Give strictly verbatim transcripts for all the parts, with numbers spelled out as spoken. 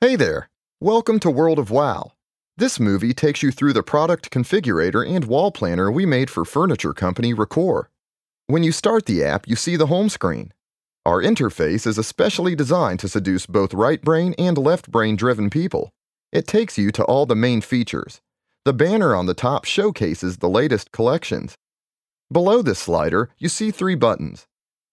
Hey there! Welcome to World of Wow. This movie takes you through the product configurator and wall planner we made for furniture company Recor. When you start the app, you see the home screen. Our interface is especially designed to seduce both right brain and left brain driven people. It takes you to all the main features. The banner on the top showcases the latest collections. Below this slider, you see three buttons.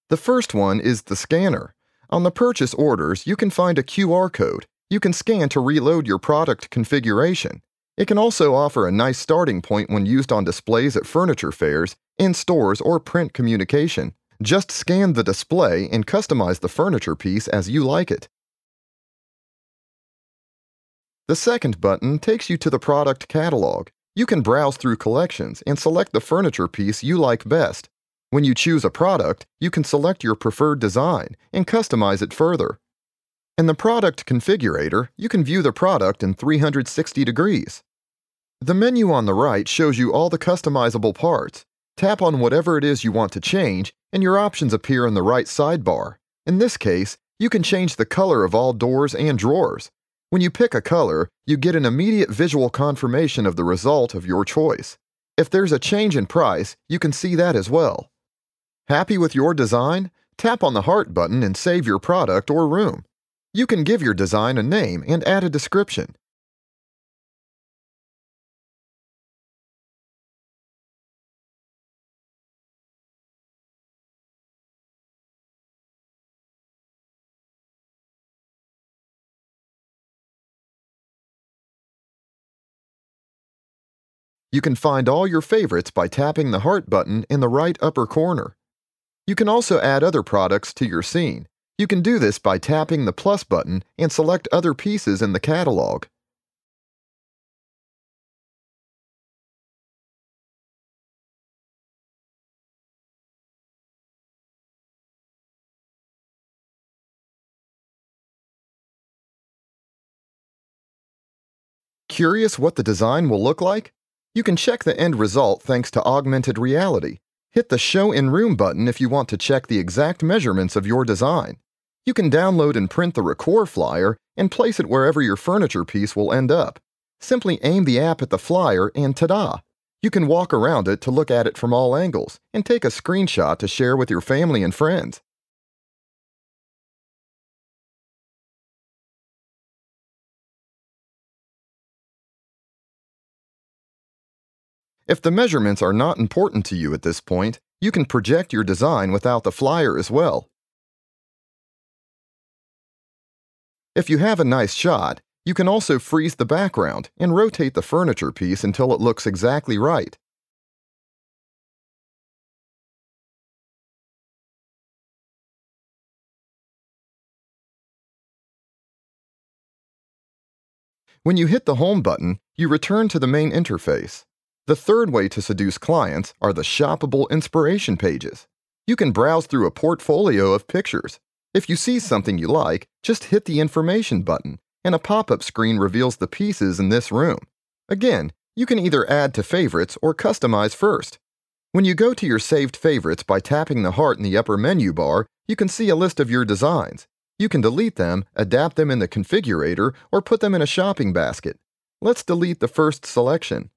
The first one is the scanner. On the purchase orders, you can find a Q R code. You can scan to reload your product configuration. It can also offer a nice starting point when used on displays at furniture fairs, in stores, or print communication. Just scan the display and customize the furniture piece as you like it. The second button takes you to the product catalog. You can browse through collections and select the furniture piece you like best. When you choose a product, you can select your preferred design and customize it further. In the product configurator, you can view the product in three hundred sixty degrees. The menu on the right shows you all the customizable parts. Tap on whatever it is you want to change, and your options appear in the right sidebar. In this case, you can change the color of all doors and drawers. When you pick a color, you get an immediate visual confirmation of the result of your choice. If there's a change in price, you can see that as well. Happy with your design? Tap on the heart button and save your product or room. You can give your design a name and add a description. You can find all your favorites by tapping the heart button in the right upper corner. You can also add other products to your scene. You can do this by tapping the plus button and select other pieces in the catalog. Curious what the design will look like? You can check the end result thanks to augmented reality. Hit the Show in Room button if you want to check the exact measurements of your design. You can download and print the Recor flyer and place it wherever your furniture piece will end up. Simply aim the app at the flyer and ta-da! You can walk around it to look at it from all angles and take a screenshot to share with your family and friends. If the measurements are not important to you at this point, you can project your design without the flyer as well. If you have a nice shot, you can also freeze the background and rotate the furniture piece until it looks exactly right. When you hit the Home button, you return to the main interface. The third way to seduce clients are the shoppable inspiration pages. You can browse through a portfolio of pictures. If you see something you like, just hit the information button, and a pop-up screen reveals the pieces in this room. Again, you can either add to favorites or customize first. When you go to your saved favorites by tapping the heart in the upper menu bar, you can see a list of your designs. You can delete them, adapt them in the configurator, or put them in a shopping basket. Let's delete the first selection.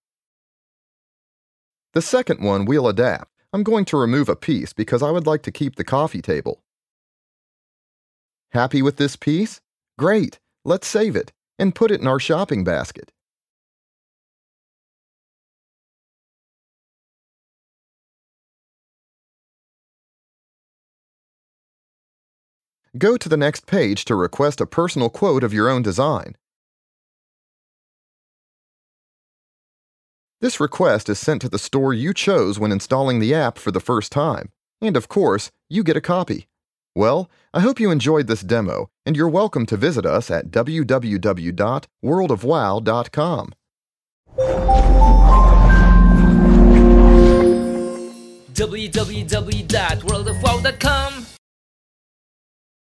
The second one we'll adapt. I'm going to remove a piece because I would like to keep the coffee table. Happy with this piece? Great! Let's save it and put it in our shopping basket. Go to the next page to request a personal quote of your own design. This request is sent to the store you chose when installing the app for the first time, and of course, you get a copy. Well, I hope you enjoyed this demo, and you're welcome to visit us at w w w dot world of wow dot com. w w w dot world of wow dot com